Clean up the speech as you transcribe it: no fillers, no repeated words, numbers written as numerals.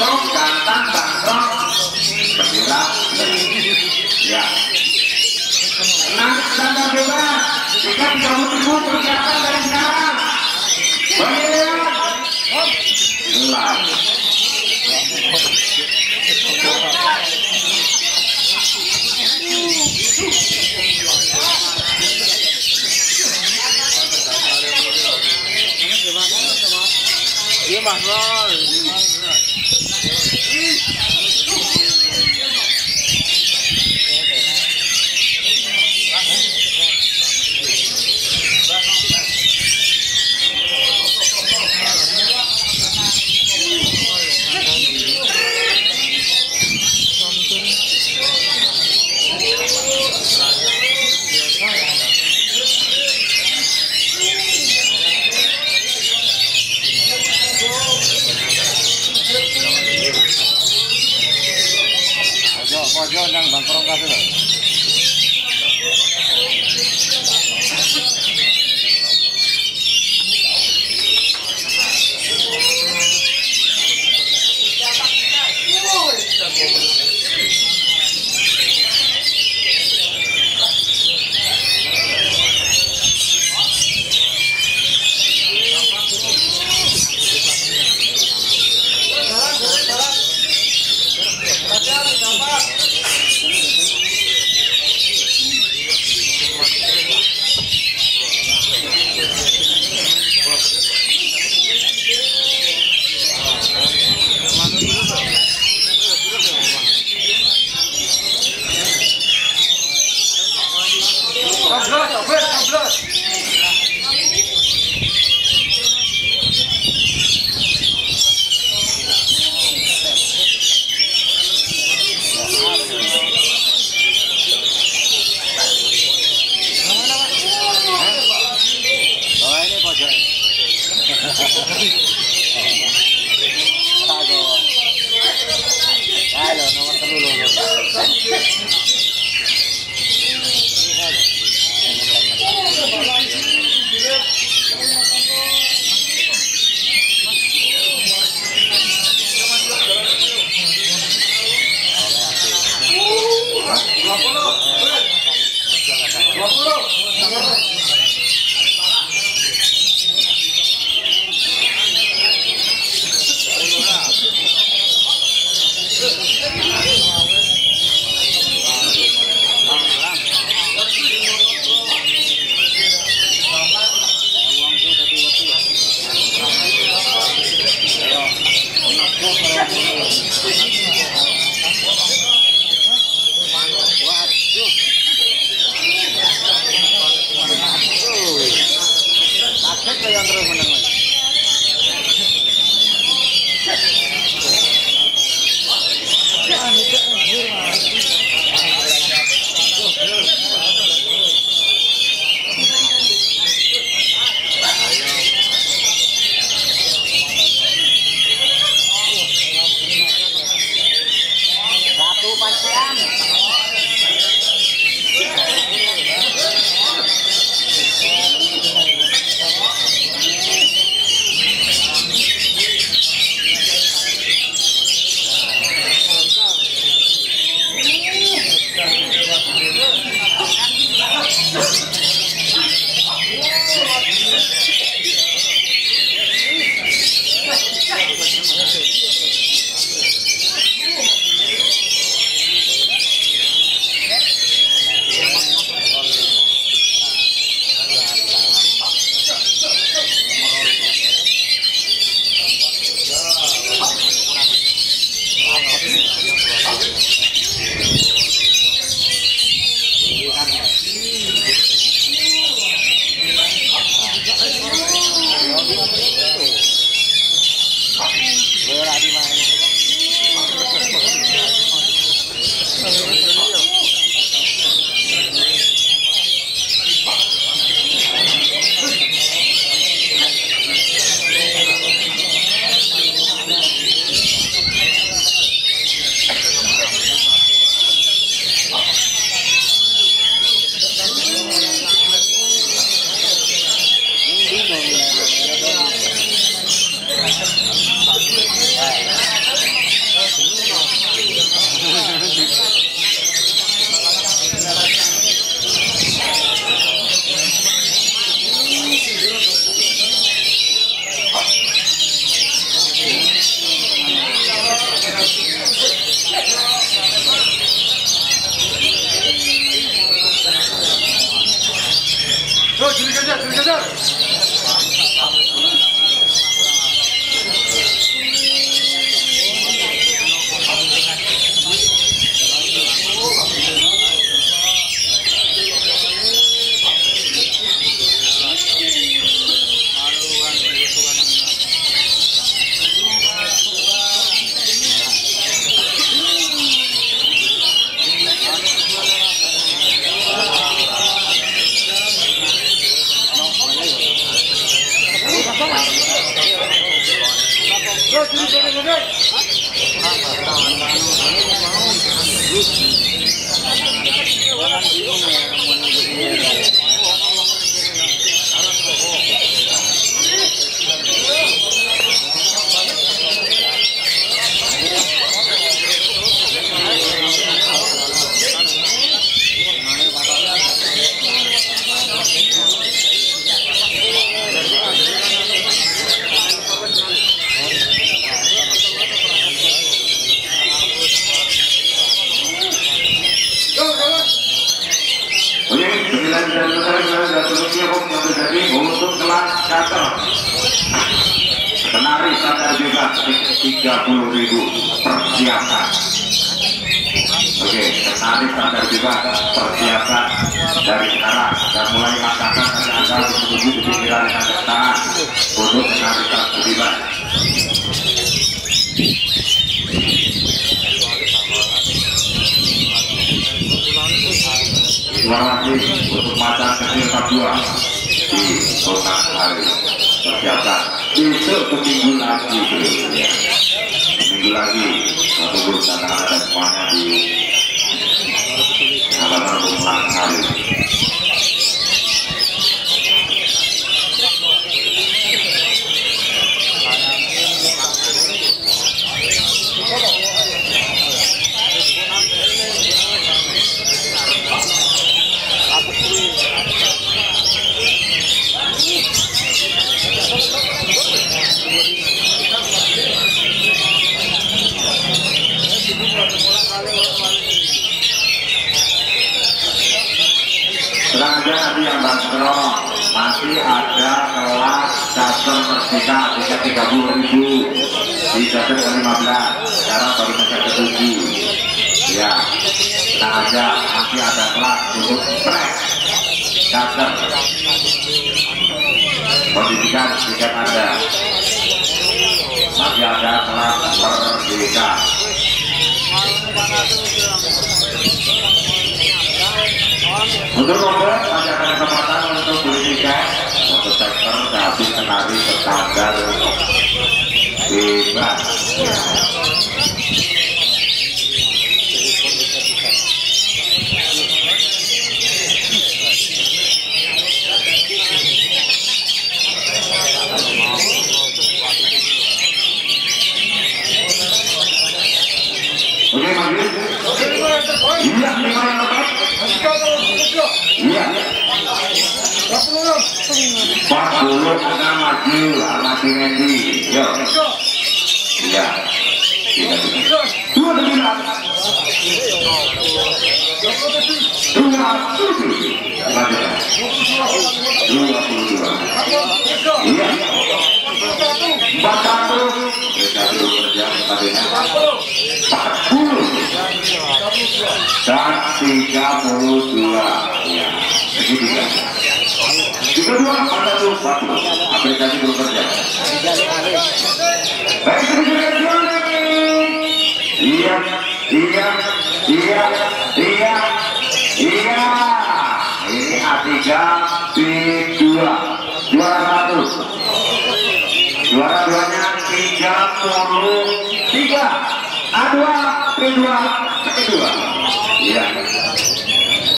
langsung gantang bangkrut berjuta ya. Nah, standar bebas jika kamu tunggu persiapan dari sekarang pemilihan Mas Lol. Gracias. 30.000 persiapan. Oke, penari standar bebas persiapan dari sekarang. Dan mulai katakan anda menuju di pinggiran anda tangan untuk penari standar bebas. Terima kasih untuk macan kecil kedua di kota hari persiapan. Besok seminggu lagi berikutnya. Lagi untuk tanah dan semuanya di halaman rumah hari. Masih ada kelas daster merdeka bisa 30.000 di daster 15 sekarang baru mencapai 7 ya. Nah aja masih ada kelas untuk press daster pendidikan jika ada masih ada kelas merdeka. Untuk nomor masih akan kesempatan untuk beli tiket untuk sektor habis penari bertanggal bebas. Oke, maju. Iya, lima. Iya, 46 maju sama si Randy. Yo, iya, kita dulu. 29, 27, 22, iya, 41, kita dulu kerja tadinya. 40 dan 32 ya, begitu ya. 32, 41, aplikasi bekerja. Baik, iya. Ini A3 B2 juara 1. Juara 2-nya 33. A2 B2 kedua. Iya.